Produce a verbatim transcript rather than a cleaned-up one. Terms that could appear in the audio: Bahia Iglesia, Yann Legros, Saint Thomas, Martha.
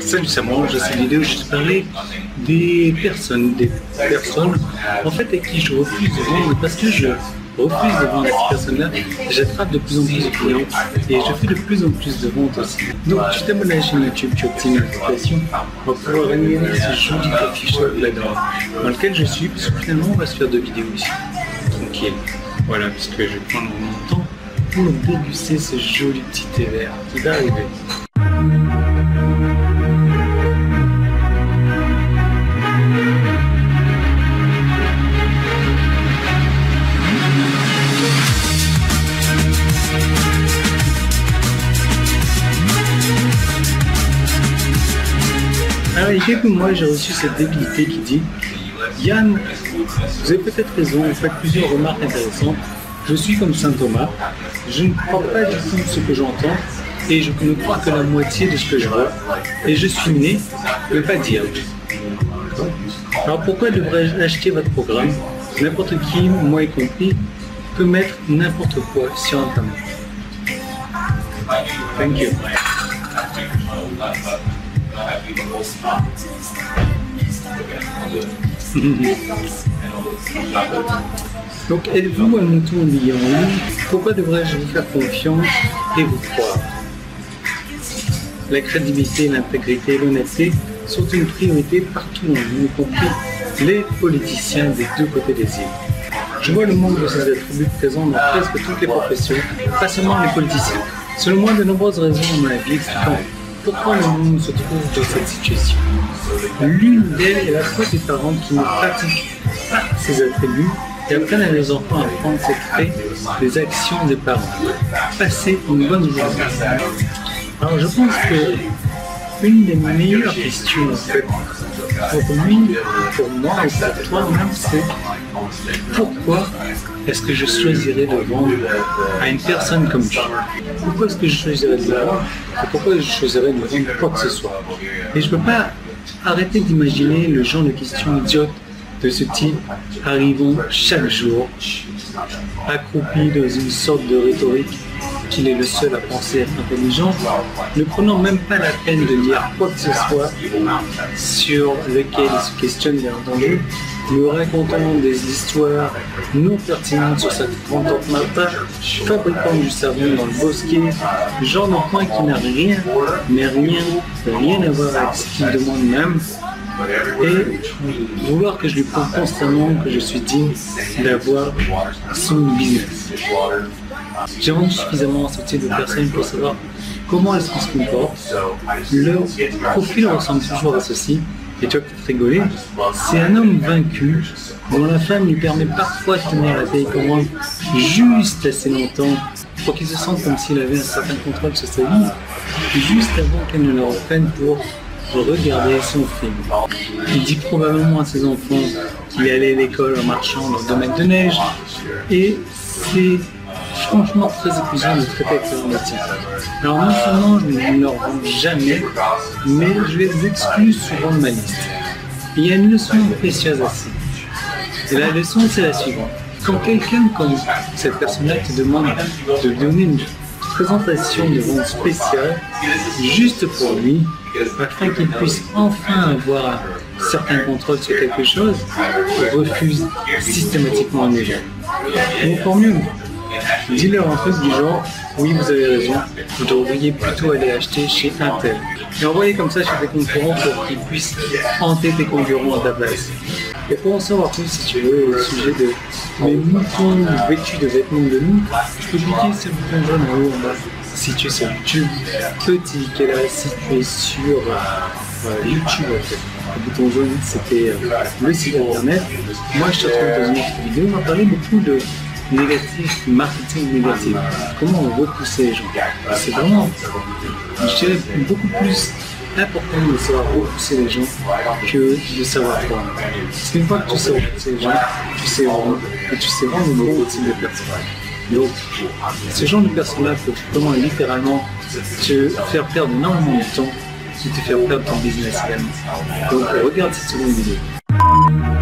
Salut, c'est moi, je suis Yann Legros, je te parlais des personnes, des personnes en fait à qui je refuse de vendre parce que je refuse de vendre à ces personnes-là, j'attrape de plus en plus de clients et je fais de plus en plus de ventes aussi. Donc tu t'abonnes à la chaîne YouTube, tu obtiens une notification pour pouvoir regarder ce joli petit shop là-dedans dans lequel je suis, parce que finalement on va se faire deux vidéos ici, tranquille, voilà, parce que je vais prendre mon temps pour déguster ce joli petit thé vert qui va arriver. Alors, il y a quelques mois, j'ai reçu cette débilité qui dit « Yann, vous avez peut-être raison, vous faites plusieurs remarques intéressantes. Je suis comme saint Thomas, je ne crois pas du tout ce que j'entends et je ne crois que la moitié de ce que je vois. Et je suis né, je ne peux pas dire. » Alors, pourquoi devrais-je acheter votre programme? N'importe qui, moi y compris, peut mettre n'importe quoi sur Internet. Thank you. Donc êtes-vous à mon tour lié en ligne? Pourquoi devrais-je vous faire confiance et vous croire? La crédibilité, l'intégrité et l'honnêteté sont une priorité partout en ligne, y compris les politiciens des deux côtés des îles. Je vois le manque de ces attributs présents dans presque toutes les professions, pas seulement les politiciens. Selon moi, de nombreuses raisons ont ma vie expliquant pourquoi le monde se trouve dans cette situation. L'une d'elles est la faute des parents qui ne pratiquent pas ces attributs et apprennent à leurs enfants à prendre cette clé des actions des parents. Passez une bonne journée. Alors je pense que une des meilleures questions en fait, pour lui, pour moi et pour toi-même, c'est pourquoi est-ce que je choisirais de vendre à une personne comme tu? Pourquoi est-ce que je choisirais de vendre? Et pourquoi je choisirais de vendre quoi que ce soit? Et je ne peux pas arrêter d'imaginer le genre de questions idiotes de ce type arrivant chaque jour, accroupi dans une sorte de rhétorique qu'il est le seul à penser être intelligent, ne prenant même pas la peine de lire quoi que ce soit sur lequel il se questionne bien entendu, nous racontant des histoires non pertinentes sur cette grande tante Martha, fabricant du savon dans le bosquet, genre d'enfant qui n'a rien, mais rien, rien à voir avec ce qu'il demande même, et vouloir que je lui prouve constamment que je suis digne d'avoir son business. J'ai rendu suffisamment à ce type de personnes pour savoir comment elles se comportent. Leur profil ressemble toujours à ceci. Et tu vas peut-être rigoler, c'est un homme vaincu dont la femme lui permet parfois de tenir la télécommande juste assez longtemps pour qu'il se sente comme s'il avait un certain contrôle sur sa vie, juste avant qu'elle ne le reprenne pour regarder son film. Il dit probablement à ses enfants qu'il allait à l'école en marchant dans deux mètres de neige et c'est franchement très épuisant de traiter avec leur métier. Alors non seulement je ne leur vends jamais, mais je les exclue souvent de ma liste. Et il y a une leçon précieuse aussi. Et la leçon c'est la suivante. Quand quelqu'un comme cette personne-là te demande de donner une présentation de vente spéciale juste pour lui, afin qu'il puisse enfin avoir un certain contrôle sur quelque chose, refuse systématiquement un échec. Ou encore mieux, dis-leur un truc du genre, oui vous avez raison, vous devriez plutôt aller acheter chez un tel. Et envoyer comme ça chez tes concurrents pour qu'ils puissent hanter tes concurrents à ta place. Et pour en savoir plus si tu veux au sujet de mes moutons vêtus de vêtements de loup, je peux cliquer sur le bouton jaune en haut en bas. Si tu es sur YouTube, petit qu'elle a situé sur euh, YouTube en fait. Le bouton jaune c'était euh, le site internet. Moi je te retrouve dans une autre vidéo, on va parler beaucoup de négatif, marketing négatif. Comment on repousser les gens? C'est vraiment, je dirais, beaucoup plus important de savoir repousser les gens que de savoir vendre. Parce qu'une fois que tu sais repousser les gens, tu sais vendre, et tu sais vendre beaucoup de types de personnes. Donc, ce genre de personnes-là peut vraiment littéralement te faire perdre énormément de temps et te faire perdre ton business également. Donc, regarde cette seconde vidéo.